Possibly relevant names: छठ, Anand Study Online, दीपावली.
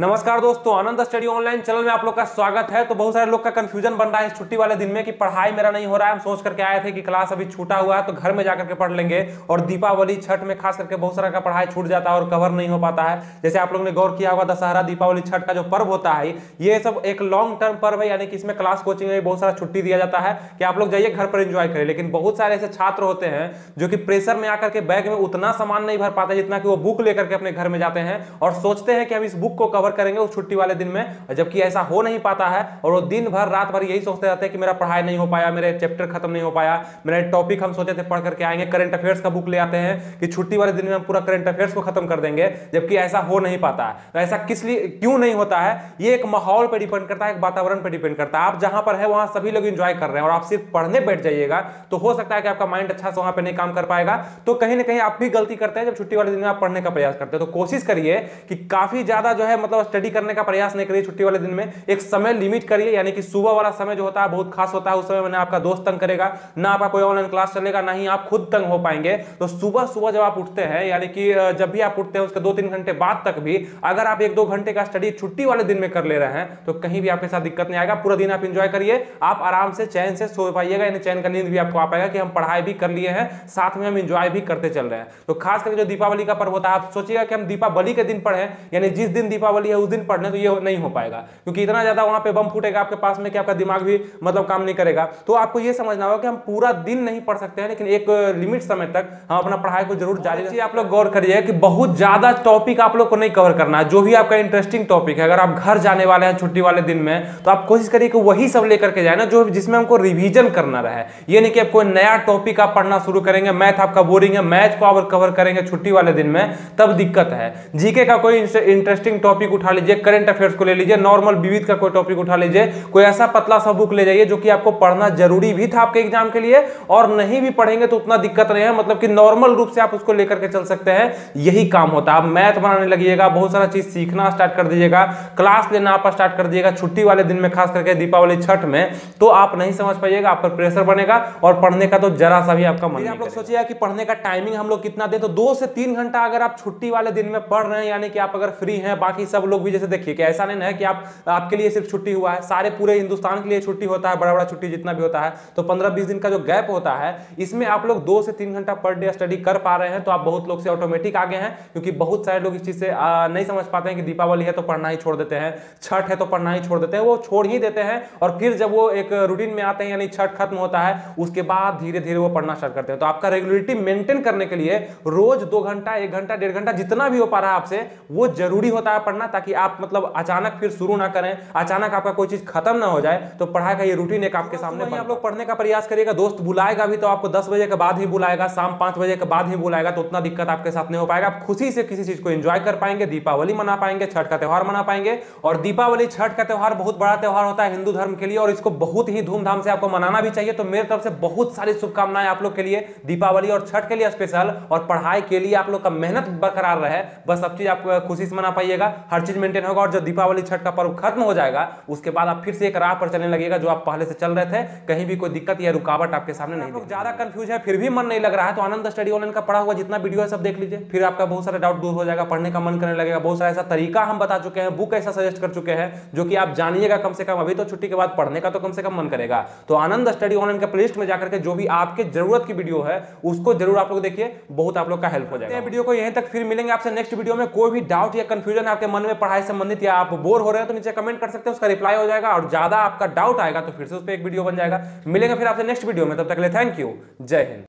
नमस्कार दोस्तों, आनंद study online channel में आप लोग का स्वागत है। तो बहुत सारे लोग का कंफ्यूजन बन रहा है छुट्टी वाले दिन में कि पढ़ाई मेरा नहीं हो रहा है। हम सोच करके आए थे कि क्लास अभी छूटा हुआ है तो घर में जाकर के पढ़ लेंगे, और दीपावली छठ में खास करके बहुत सारा का पढ़ाई छूट जाता है और कवर नहीं हो पाता है। जैसे आप लोगों ने गौर किया होगा, दशहरा दीपावली छठ का जो पर्व होता है ये सब एक लॉन्ग टर्म पर्व है, यानी कि इसमें क्लास कोचिंग में बहुत सारा छुट्टी दिया जाता है कि आप लोग जाइए घर पर एंजॉय करें। लेकिन बहुत सारे ऐसे छात्र होते हैं जो कि प्रेशर में आकर के बैग में उतना सामान नहीं भर पाते जितना कि वो बुक लेकर के अपने घर में जाते हैं और सोचते हैं कि हम इस बुक को कवर करेंगे उस छुट्टी वाले दिन में, जबकि ऐसा हो नहीं पाता है। और वो दिन भर रात भर यही सोचते रहते हैं कि मेरा पढ़ाई नहीं हो पाया, मेरे चैप्टर खत्म नहीं हो पाया, मेरा टॉपिक हम सोचे थे पढ़ करके आएंगे। करंट अफेयर्स का बुक ले आते हैं कि छुट्टी वाले दिन में हम पूरा करंट अफेयर्स को खत्म कर देंगे, जबकि ऐसा हो नहीं पाता है। तो ऐसा किस लिए क्यों नहीं होता है, ये एक माहौल पर डिपेंड करता है, एक वातावरण पर डिपेंड करता है। आप जहां पर है वहां सभी लोग इंजॉय कर रहे हैं और आप सिर्फ पढ़ने बैठ जाइएगा तो हो सकता है कि आपका माइंड अच्छा से वहां पर नहीं काम कर पाएगा। तो कहीं ना कहीं आप भी गलती करते हैं जब छुट्टी वाले दिन में आप पढ़ने का प्रयास करते हैं। तो कोशिश करिए कि काफी ज्यादा जो है मतलब स्टडी करने का प्रयास नहीं करिए छुट्टी वाले दिन में। एक समय लिमिट करिए, यानी कि सुबह वाला समय जो होता है बहुत खास होता है। उस समय ना आपका दोस्त तंग करेगा, ना आपका कोई ऑनलाइन क्लास चलेगा, ना ही आप खुद तंग हो पाएंगे। तो सुबह सुबह जब आप उठते हैं, यानी कि जब भी आप उठते हैं उसके 2-3 घंटे बाद तक भी अगर आप 1-2 घंटे का स्टडी छुट्टी वाले दिन में कर ले रहे हैं तो कहीं भी आपके साथ दिक्कत नहीं आएगा। पूरा दिन आप इंजॉय करिए, आप आराम से चैन से सो पाइएगा, यानी चैन का नींद भी आपको आ पाएगा कि हम पढ़ाई भी कर लिए हैं, साथ में हम इंजॉय भी करते चल रहे हैं। तो खास करके जो दीपावली का पर्व होता है आप सोचिएगा कि हम दीपावली के दिन पढ़े, यानी जिस दिन दीपावली है उस दिन पढ़ने, तो ये नहीं हो पाएगा क्योंकि इतना ज्यादा वहां पे बम फूटेगा आपके पास में कि आपका दिमाग भी मतलब काम नहीं करेगा। तो आपको ये समझना होगा कि हम पूरा दिन नहीं पढ़ सकते हैं, लेकिन एक लिमिट समय तक हम अपना पढ़ाई को जरूर जारी रखें। आप लोग गौर करिए कि बहुत ज्यादा टॉपिक आप लोग को नहीं कवर करना है। जो भी आपका इंटरेस्टिंग टॉपिक है, अगर आप घर जाने वाले हैं छुट्टी वाले दिन में तो आप कोशिश करिए कि वही सब लेकर के जाए ना जो जिसमें हमको रिविजन करना रहे। ये नहीं कि आप कोई नया टॉपिक आप पढ़ना शुरू करेंगे, मैथ आपका बोरिंग है, मैथ को आप कवर करेंगे छुट्टी वाले दिन में तब दिक्कत है। जीके का कोई इंटरेस्टिंग टॉपिक उठा लीजिए, करंट अफेयर्स को ले लीजिए, नॉर्मल विविध का कोई टॉपिक उठा लीजिए। कोई ऐसा पतला सा बुक ले जाइए जो कि आपको पढ़ना जरूरी भी था आपके एग्जाम के लिए, और नहीं भी पढ़ेंगे तो उतना दिक्कत नहीं है, मतलब कि नॉर्मल रूप से आप उसको लेकर के चल सकते हैं। यही काम होता है, आप मैथ बनाने लगिएगा, बहुत सारा चीज सीखना स्टार्ट कर दीजिएगा, क्लास लेना आप स्टार्ट कर दीजिएगा छुट्टी वाले दिन में, खास करके दीपावली छठ में, तो आप नहीं समझ पाइएगा, आप पर प्रेशर बनेगा और पढ़ने का तो जरा सा भी आपका मन। आप लोग सोचिएगा कि पढ़ने का टाइमिंग हम लोग कितना दें, तो 2 से 3 घंटा अगर आप छुट्टी वाले दिन में पढ़ रहे हैं, यानी कि आप अगर फ्री हैं, बाकी सब लोग भी जैसे देखिए कि ऐसा नहीं है कि आपके लिए सिर्फ छुट्टी हुआ है, सारे पूरे हिंदुस्तान के लिए छुट्टी होता है, बड़ा बड़ा छुट्टी जितना भी होता है। तो 15-20 दिन का जो गैप होता है इसमें आप लोग 2 से 3 घंटा पर डे स्टडी कर पा रहे हैं, तो आप बहुत लोग से ऑटोमेटिक आगे हैं। क्योंकि बहुत सारे लोग इस चीज से नहीं समझ पाते हैं कि दीपावली है तो पढ़ना ही छोड़ देते हैं, छठ है तो पढ़ना ही छोड़ देते हैं, वो छोड़ ही देते हैं। और फिर जब वो एक रूटीन में आते हैं, यानी छठ खत्म होता है उसके बाद धीरे धीरे वो पढ़ना स्टार्ट करते हैं। तो आपका रेगुलरिटी मेंटेन करने के लिए रोज 2 घंटा, 1 घंटा, 1.5 घंटा जितना भी हो पा रहा है आपसे वो जरूरी होता है पढ़ना, ताकि आप मतलब अचानक फिर शुरू ना करें, अचानक आपका कोई चीज खत्म ना हो जाए। तो पढ़ाई का ये रूटीन एक आपके सामने आप लोग पढ़ने का प्रयास करिएगा। दोस्त बुलाएगा भी तो आपको 10 बजे के बाद ही बुलाएगा, शाम 5 बजे के बाद ही बुलाएगा, तो उतना दिक्कत आपके साथ नहीं हो पाएगा। आप खुशी से किसी चीज को एंजॉय कर पाएंगे, दीपावली मना पाएंगे, छठ का त्यौहार मना पाएंगे। और दीपावली छठ का त्यौहार बहुत बड़ा त्यौहार होता है हिंदू धर्म के लिए और इसको बहुत ही धूमधाम से आपको मनाना भी चाहिए। तो मेरे तरफ से बहुत सारी शुभकामनाएं आप लोग के लिए, दीपावली और छठ के लिए स्पेशल, और पढ़ाई के लिए आप लोग का मेहनत बरकरार रहे, बस सब चीज आप खुशी से मना पाइएगा, हर चीज मेंटेन होगा। और जब दीपावली छठ का पर्व खत्म हो जाएगा उसके बाद आप फिर से एक राह पर चलने लगेगा जो आप पहले से चल रहे थे, कहीं भी कोई दिक्कत या रुकावट आपके सामने नहीं। लोग ज्यादा कंफ्यूज है फिर भी मन नहीं लग रहा है तो आनंद स्टडी ऑनलाइन का पढ़ा हुआ जितना वीडियो है सब देख लीजिए, फिर आपका बहुत सारा डाउट दूर हो जाएगा, पढ़ने का मन करने लगेगा। बहुत सारा ऐसा तरीका हम बता चुके हैं, बुक ऐसा सजेस्ट कर चुके हैं जो कि आप जानिएगा, कम से कम अभी तो छुट्टी के बाद पढ़ने का तो कम से कम मन करेगा। तो आनंद स्टडी ऑनलाइन के प्लेलिस्ट में जाकर के जो भी आपके जरूरत की वीडियो है उसको जरूर आप लोग देखिए, बहुत आप लोग का हेल्प हो जाएगा। वीडियो को यहीं तक, फिर मिलेंगे आपसे नेक्स्ट वीडियो में। कोई भी डाउट या कंफ्यूजन आपके मन में पढ़ाई संबंधित या आप बोर हो रहे हैं तो नीचे कमेंट कर सकते हैं, उसका रिप्लाई हो जाएगा। और ज्यादा आपका डाउट आएगा तो फिर से उस पर एक वीडियो बन जाएगा। मिलेंगे फिर आपसे नेक्स्ट वीडियो में, तब तक के लिए थैंक यू, जय हिंद।